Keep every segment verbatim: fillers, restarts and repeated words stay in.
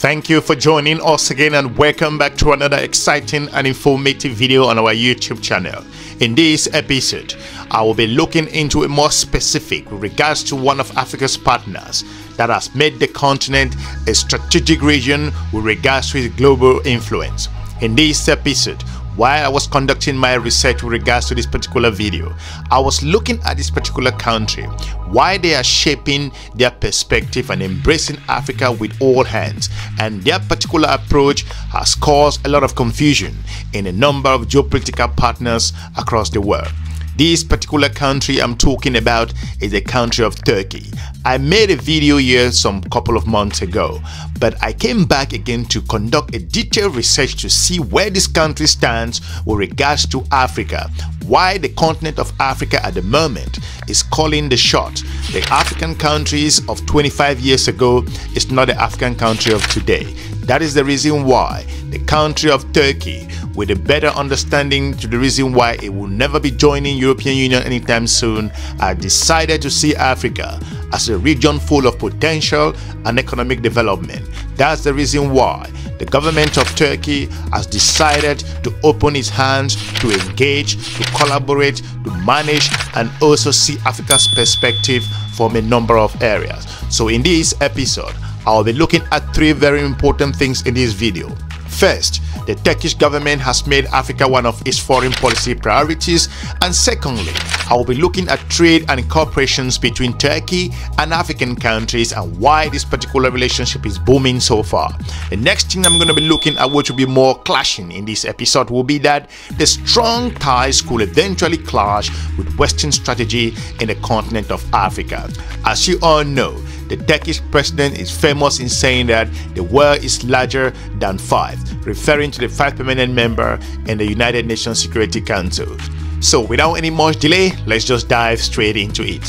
Thank you for joining us again and welcome back to another exciting and informative video on our YouTube channel. In this episode, I will be looking into it more specific with regards to one of Africa's partners that has made the continent a strategic region with regards to its global influence. In this episode, while I was conducting my research with regards to this particular video, I was looking at this particular country, why they are shaping their perspective and embracing Africa with all hands, and their particular approach has caused a lot of confusion in a number of geopolitical partners across the world. This particular country I'm talking about is the country of Turkey. I made a video here some couple of months ago, but I came back again to conduct a detailed research to see where this country stands with regards to Africa, why the continent of Africa at the moment is calling the shot. The African countries of twenty-five years ago is not the African country of today. That is the reason why the country of Turkey, with a better understanding to the reason why it will never be joining European Union anytime soon, has decided to see Africa as a region full of potential and economic development. That's the reason why the government of Turkey has decided to open its hands to engage, to collaborate, to manage, and also see Africa's perspective from a number of areas. So in this episode, I'll be looking at three very important things in this video. First, the Turkish government has made Africa one of its foreign policy priorities, and secondly, I will be looking at trade and cooperations between Turkey and African countries and why this particular relationship is booming so far. The next thing I'm going to be looking at, which will be more clashing in this episode, will be that the strong ties could eventually clash with Western strategy in the continent of Africa. As you all know, the Turkish president is famous in saying that the world is larger than five, referring to the five permanent member in the United Nations Security Council. So without any much delay, let's just dive straight into it.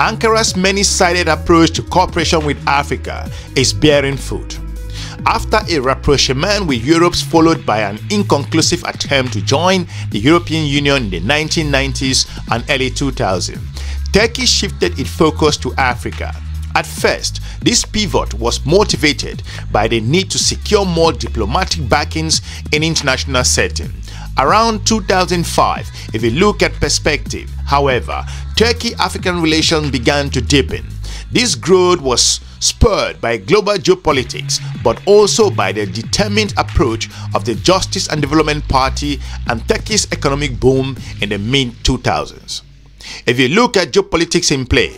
Ankara's many-sided approach to cooperation with Africa is bearing fruit. After a rapprochement with Europe followed by an inconclusive attempt to join the European Union in the nineteen nineties and early two thousands, Turkey shifted its focus to Africa. At first, this pivot was motivated by the need to secure more diplomatic backings in international setting. Around two thousand five, if you look at perspective, however, Turkey-African relations began to deepen. This growth was spurred by global geopolitics, but also by the determined approach of the Justice and Development Party and Turkey's economic boom in the mid two thousands. If you look at geopolitics in play,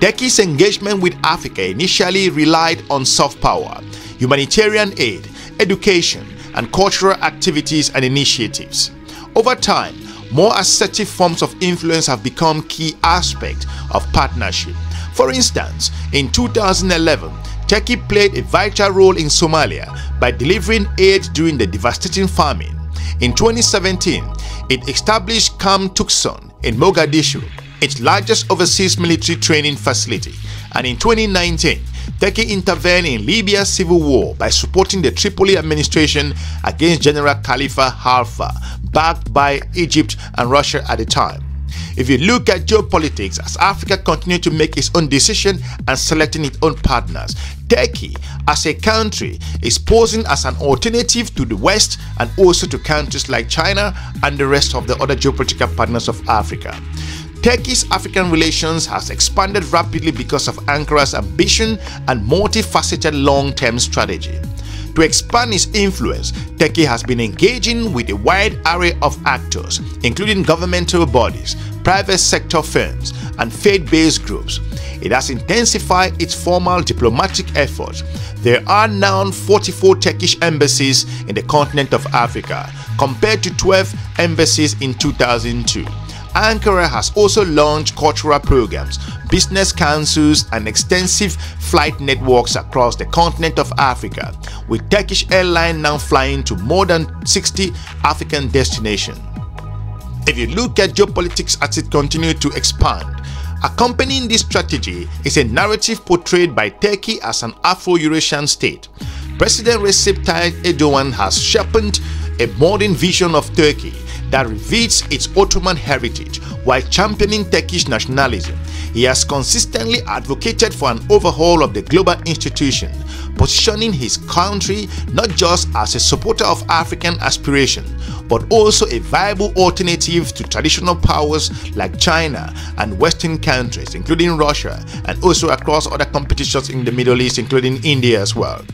Turkey's engagement with Africa initially relied on soft power, humanitarian aid, education, and cultural activities and initiatives. Over time, more assertive forms of influence have become key aspects of partnership. For instance, in two thousand eleven, Turkey played a vital role in Somalia by delivering aid during the devastating famine. In twenty seventeen, it established Camp Tukson in Mogadishu, its largest overseas military training facility, and in twenty nineteen, Turkey intervened in Libya's civil war by supporting the Tripoli administration against General Khalifa Haftar, backed by Egypt and Russia at the time. If you look at geopolitics, as Africa continued to make its own decision and selecting its own partners, Turkey, as a country, is posing as an alternative to the West and also to countries like China and the rest of the other geopolitical partners of Africa. Turkey's African relations has expanded rapidly because of Ankara's ambition and multifaceted long-term strategy. To expand its influence, Turkey has been engaging with a wide array of actors, including governmental bodies, private sector firms, and faith-based groups. It has intensified its formal diplomatic efforts. There are now forty-four Turkish embassies in the continent of Africa, compared to twelve embassies in two thousand two. Ankara has also launched cultural programs, business councils, and extensive flight networks across the continent of Africa, with Turkish Airlines now flying to more than sixty African destinations. If you look at geopolitics as it continues to expand, accompanying this strategy is a narrative portrayed by Turkey as an Afro-Eurasian state. President Recep Tayyip Erdoğan has sharpened a modern vision of Turkey that reveals its Ottoman heritage while championing Turkish nationalism. He has consistently advocated for an overhaul of the global institution, positioning his country not just as a supporter of African aspiration, but also a viable alternative to traditional powers like China and Western countries, including Russia, and also across other competitions in the Middle East, including India as well.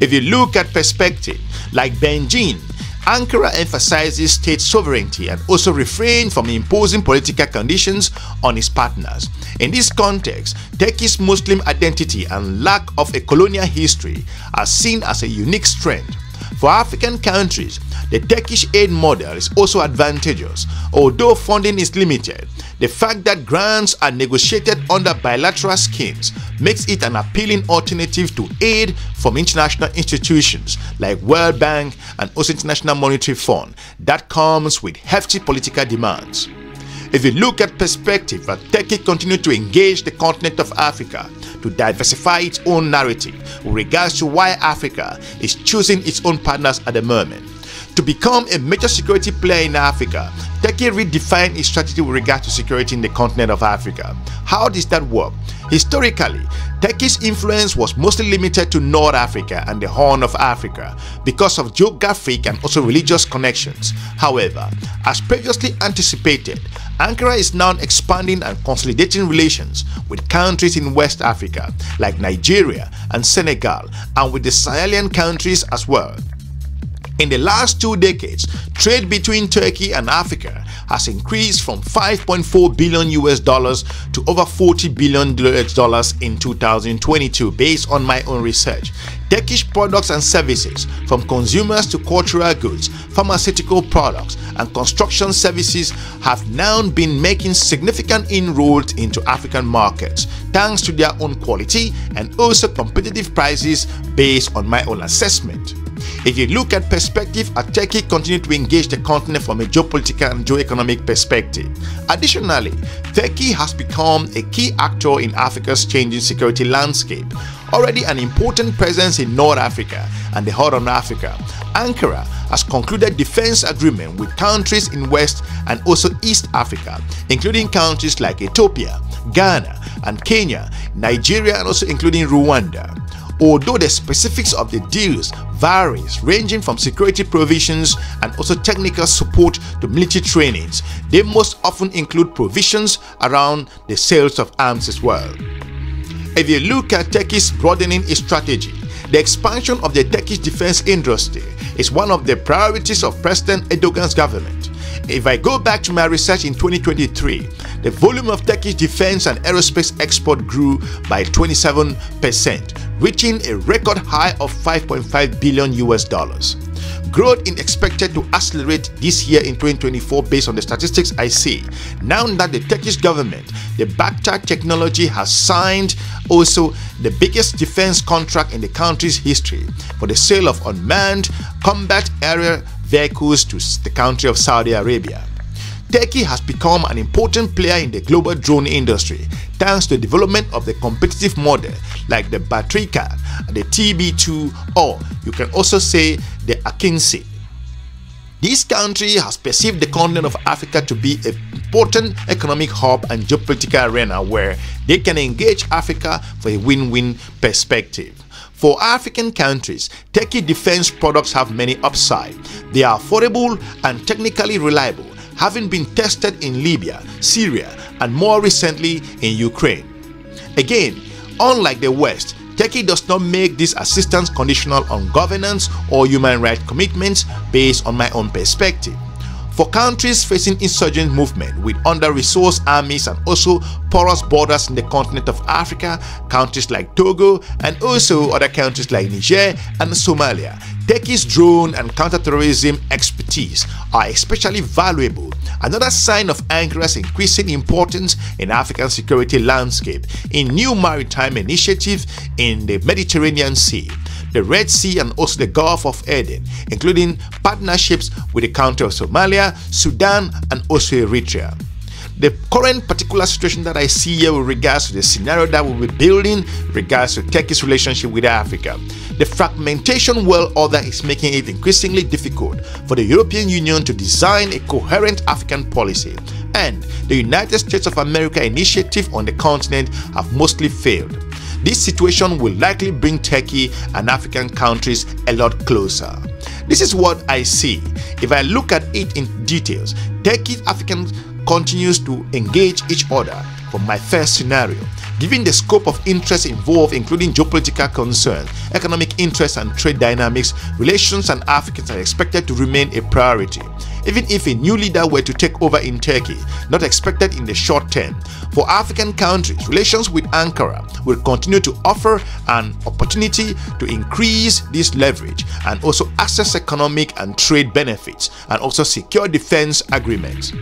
If you look at perspective, like Beijing, Ankara emphasizes state sovereignty and also refrains from imposing political conditions on its partners. In this context, Turkey's Muslim identity and lack of a colonial history are seen as a unique strength. For African countries, the Turkish aid model is also advantageous, although funding is limited. The fact that grants are negotiated under bilateral schemes makes it an appealing alternative to aid from international institutions like World Bank and also International Monetary Fund that comes with hefty political demands. If you look at perspective, as Turkey continues to engage the continent of Africa to diversify its own narrative with regards to why Africa is choosing its own partners at the moment. To become a major security player in Africa, Turkey redefined its strategy with regard to security in the continent of Africa. How does that work? Historically, Turkey's influence was mostly limited to North Africa and the Horn of Africa because of geographic and also religious connections. However, as previously anticipated, Ankara is now expanding and consolidating relations with countries in West Africa like Nigeria and Senegal, and with the Sahelian countries as well. In the last two decades, trade between Turkey and Africa has increased from five point four billion U S dollars to over forty billion U S dollars in two thousand twenty-two, based on my own research. Turkish products and services, from consumers to cultural goods, pharmaceutical products, and construction services, have now been making significant inroads into African markets, thanks to their own quality and also competitive prices, based on my own assessment. If you look at perspective, Turkey continues to engage the continent from a geopolitical and geoeconomic perspective. Additionally, Turkey has become a key actor in Africa's changing security landscape. Already an important presence in North Africa and the Horn of Africa, Ankara has concluded defense agreements with countries in West and also East Africa, including countries like Ethiopia, Ghana, and Kenya, Nigeria, and also including Rwanda. Although the specifics of the deals varies, ranging from security provisions and also technical support to military trainings, they most often include provisions around the sales of arms as well. If you look at Turkey's broadening its strategy, the expansion of the Turkish defense industry is one of the priorities of President Erdogan's government. If I go back to my research in twenty twenty-three, the volume of Turkish defense and aerospace export grew by twenty-seven percent, reaching a record high of five point five billion U S dollars. Growth is expected to accelerate this year in twenty twenty-four based on the statistics I see. Now that the Turkish government, the Bayraktar technology, has signed also the biggest defense contract in the country's history for the sale of unmanned combat aerial vehicles to the country of Saudi Arabia. Turkey has become an important player in the global drone industry thanks to the development of the competitive model like the Bayraktar, the T B two, or you can also say the Akinci. This country has perceived the continent of Africa to be an important economic hub and geopolitical arena where they can engage Africa for a win-win perspective. For African countries, Turkey defense products have many upsides. They are affordable and technically reliable, having been tested in Libya, Syria, and more recently in Ukraine. Again, unlike the West, Turkey does not make this assistance conditional on governance or human rights commitments, based on my own perspective. For countries facing insurgent movement with under-resourced armies and also porous borders in the continent of Africa, countries like Togo and also other countries like Niger and Somalia, Turkey's drone and counter-terrorism expertise are especially valuable. Another sign of Ankara's increasing importance in African security landscape in new maritime initiatives in the Mediterranean Sea, the Red Sea, and also the Gulf of Aden, including partnerships with the country of Somalia, Sudan, and also Eritrea. The current particular situation that I see here with regards to the scenario that we'll be building with regards to Turkey's relationship with Africa. The fragmentation world order is making it increasingly difficult for the European Union to design a coherent African policy, and the United States of America initiative on the continent have mostly failed. This situation will likely bring Turkey and African countries a lot closer. This is what I see. If I look at it in details, Turkey and African continues to engage each other from my first scenario, given the scope of interests involved including geopolitical concerns, economic interests and trade dynamics, relations and Africans are expected to remain a priority. Even if a new leader were to take over in Turkey, not expected in the short term, for African countries, relations with Ankara will continue to offer an opportunity to increase this leverage and also access economic and trade benefits and also secure defense agreements.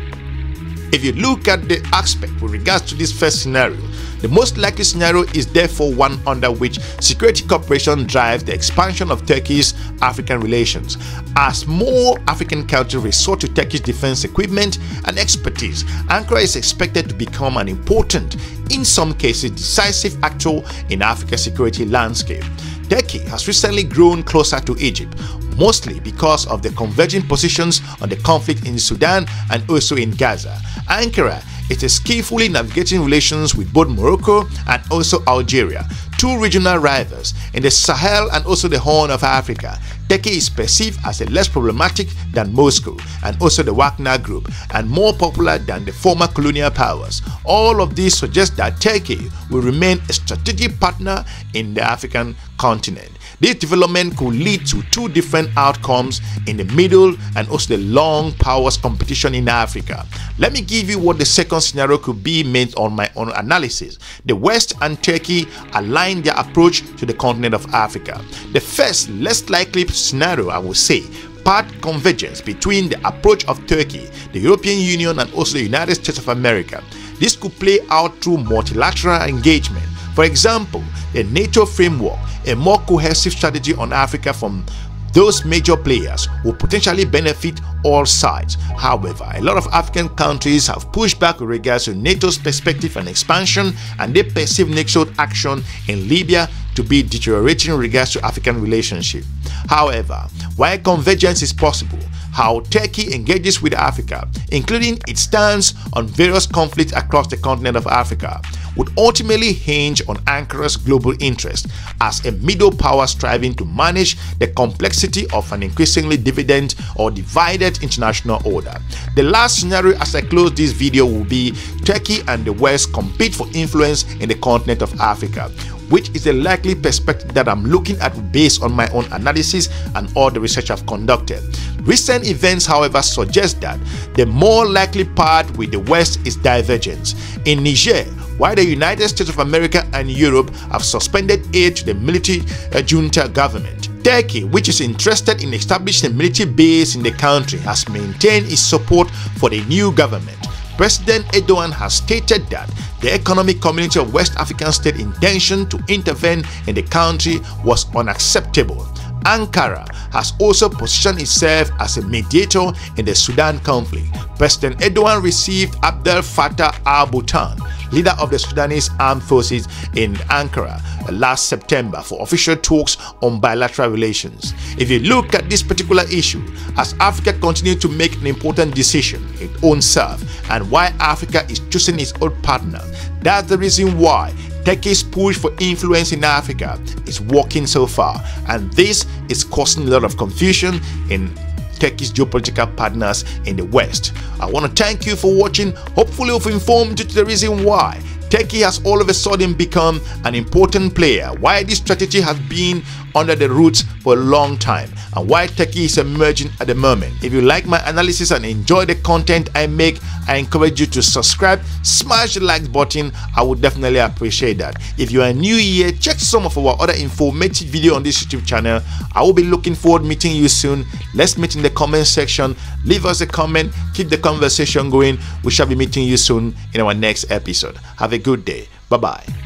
If you look at the aspect with regards to this first scenario, the most likely scenario is therefore one under which security cooperation drives the expansion of Turkey's African relations, as more African countries resort to Turkish defense equipment and expertise. Ankara is expected to become an important, in some cases decisive actor in Africa's security landscape. Turkey has recently grown closer to Egypt, mostly because of the converging positions on the conflict in Sudan and also in Gaza. Ankara is skillfully navigating relations with both Morocco and also Algeria, two regional rivals in the Sahel and also the Horn of Africa. Turkey is perceived as less problematic than Moscow and also the Wagner Group, and more popular than the former colonial powers. All of this suggests that Turkey will remain a strategic partner in the African continent. This development could lead to two different outcomes in the middle and also the long powers competition in Africa. Let me give you what the second scenario could be made on my own analysis. The West and Turkey align their approach to the continent of Africa. The first, less likely scenario, I would say, part convergence between the approach of Turkey, the European Union and also the United States of America. This could play out through multilateral engagement. For example, the NATO framework, a more cohesive strategy on Africa from those major players will potentially benefit all sides. However, a lot of African countries have pushed back with regards to NATO's perspective and expansion, and they perceive NATO's action in Libya to be deteriorating in regards to African relationship. However, while convergence is possible, how Turkey engages with Africa, including its stance on various conflicts across the continent of Africa, would ultimately hinge on Ankara's global interest as a middle power striving to manage the complexity of an increasingly dividend or divided international order. The last scenario as I close this video will be Turkey and the West compete for influence in the continent of Africa, which is a likely perspective that I'm looking at based on my own analysis and all the research I've conducted. Recent events, however, suggest that the more likely path with the West is divergence. In Niger, while the United States of America and Europe have suspended aid to the military uh, junta government, Turkey, which is interested in establishing a military base in the country, has maintained its support for the new government. President Erdogan has stated that the Economic Community of West African States' intention to intervene in the country was unacceptable. Ankara has also positioned itself as a mediator in the Sudan conflict. President Erdogan received Abdel Fattah al-Burhan, leader of the Sudanese armed forces, in Ankara last September for official talks on bilateral relations. If you look at this particular issue, as Africa continues to make an important decision its own self, and why Africa is choosing its own partner, that's the reason why Turkey's push for influence in Africa is working so far, and this is causing a lot of confusion in Turkey's geopolitical partners in the West. I want to thank you for watching. Hopefully we've informed you to the reason why Turkey has all of a sudden become an important player, why this strategy has been under the roots for a long time, and why Turkey is emerging at the moment. If you like my analysis and enjoy the content I make, I encourage you to subscribe, smash the like button. I would definitely appreciate that. If you are new here, check some of our other informative videos on this YouTube channel. I will be looking forward to meeting you soon. Let's meet in the comment section. Leave us a comment, keep the conversation going. We shall be meeting you soon in our next episode. Have a good day. Bye-bye.